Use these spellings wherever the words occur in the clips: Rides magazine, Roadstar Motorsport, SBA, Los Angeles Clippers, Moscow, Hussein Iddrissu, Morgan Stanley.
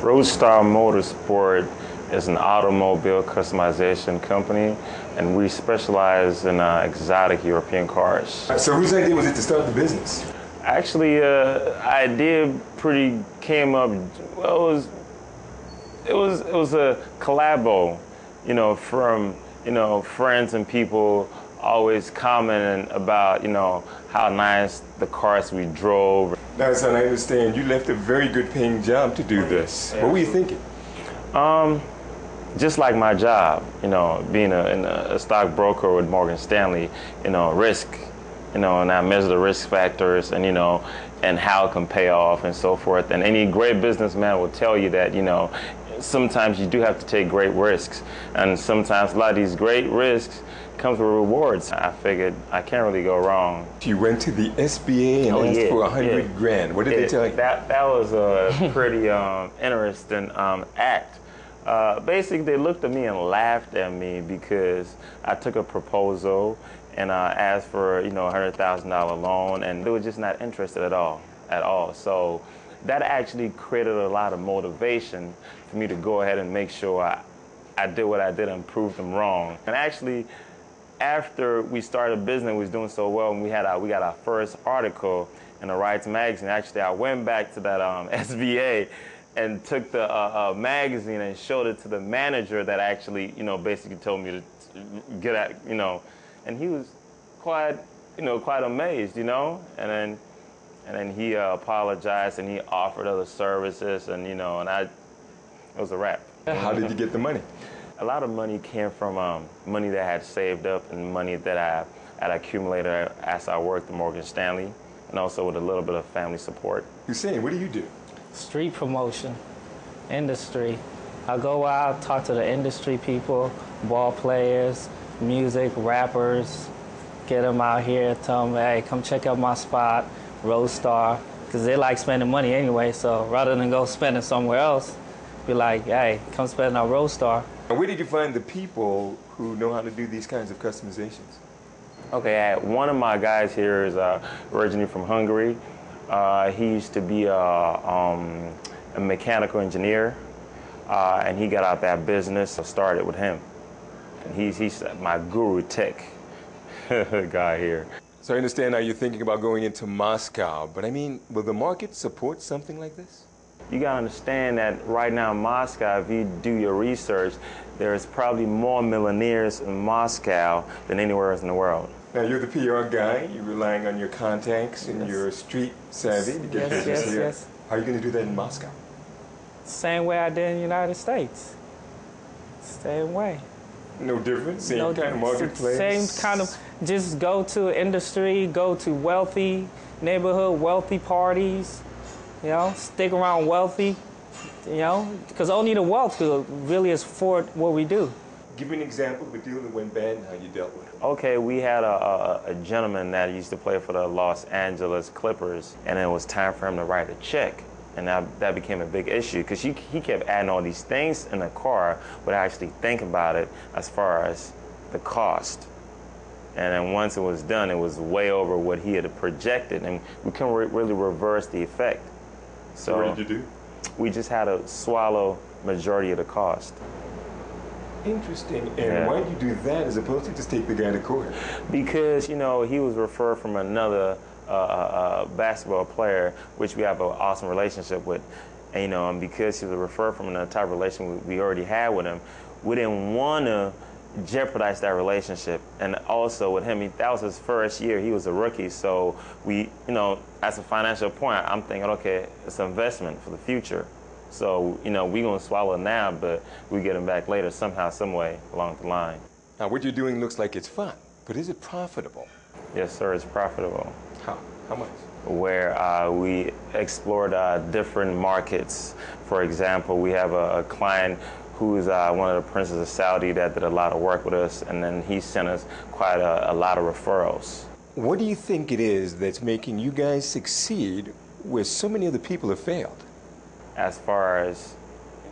Roadstar Motorsport is an automobile customization company, and we specialize in exotic European cars. So whose idea was it to start the business? Actually, it was a collabo, you know, from, you know, friends and people always commenting about, you know, how nice the cars we drove. Now, son, I understand you left a very good paying job to do this. Yeah. What were you thinking? Just like my job, you know, being a stockbroker with Morgan Stanley, you know, risk, you know, and I measure the risk factors and, you know, and how it can pay off and so forth. And any great businessman will tell you that, you know, sometimes you do have to take great risks. And sometimes a lot of these great risks comes with rewards. I figured I can't really go wrong. You went to the SBA and asked for $100,000. What did they tell you? That was a pretty interesting act. Basically, they looked at me and laughed at me because I took a proposal and asked for, you know, $100,000 loan, and they were just not interested at all. So that actually created a lot of motivation for me to go ahead and make sure I did what I did and prove them wrong. And actually, after we started business, we was doing so well, and we got our first article in the Rides magazine. Actually, I went back to that SBA and took the magazine and showed it to the manager that actually, you know, basically told me to get at, you know, and he was quite, you know, quite amazed, you know, and then he apologized and he offered other services, and, you know, it was a wrap. How did you get the money? A lot of money came from money that I had saved up and money that I had accumulated as I worked at Morgan Stanley, and also with a little bit of family support. Hussein, what do you do? Street promotion, industry. I go out, talk to the industry people, ball players, music, rappers, get them out here, tell them, hey, come check out my spot, Roadstar, because they like spending money anyway, so rather than go spend it somewhere else, be like, hey, come spend on Roadstar. And where did you find the people who know how to do these kinds of customizations? Okay, one of my guys here is originally from Hungary. He used to be a mechanical engineer, and he got out that business. I started with him. And he's my guru tech guy here. So I understand now you're thinking about going into Moscow, but I mean, will the market support something like this? You gotta understand that right now in Moscow, if you do your research, there's probably more millionaires in Moscow than anywhere else in the world. Now, you're the PR guy. You're relying on your contacts and your street savvy to get business here. Yes. How are you going to do that in Moscow? Same way I did in the United States. Same way. No difference? Same kind of marketplace? Same kind of, just go to industry, go to wealthy neighborhood, wealthy parties, you know, stick around wealthy, you know, because only the wealth could really afford what we do. Give me an example of a deal that went bad and how you dealt with it. Okay, we had a gentleman that used to play for the Los Angeles Clippers, and it was time for him to write a check. And that became a big issue because he kept adding all these things in the car without actually thinking about it as far as the cost. And then once it was done, it was way over what he had projected, and we couldn't really reverse the effect. So what did you do? We just had to swallow majority of the cost. Interesting. And why do you do that as opposed to just take the guy to court? Because, you know, he was referred from another basketball player, which we have an awesome relationship with. And, you know, and because he was referred from another type of relation we already had with him, we didn't want to jeopardize that relationship. And also with him, that was his first year. He was a rookie. So we, you know, as a financial point, I'm thinking, okay, it's an investment for the future. So, you know, we're going to swallow now, but we get them back later somehow, some way along the line. Now, what you're doing looks like it's fun, but is it profitable? Yes, sir, it's profitable. How? How much? Where we explored different markets. For example, we have a client who is one of the princes of Saudi that did a lot of work with us, and then he sent us quite a lot of referrals. What do you think it is that's making you guys succeed where so many other people have failed? As far as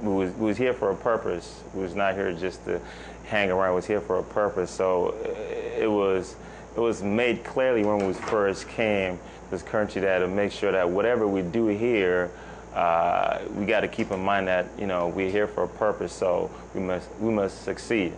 we was here for a purpose. We was not here just to hang around. We was here for a purpose. So it was made clearly when we first came to this country that to make sure that whatever we do here we got to keep in mind that, you know, we're here for a purpose, so we must succeed.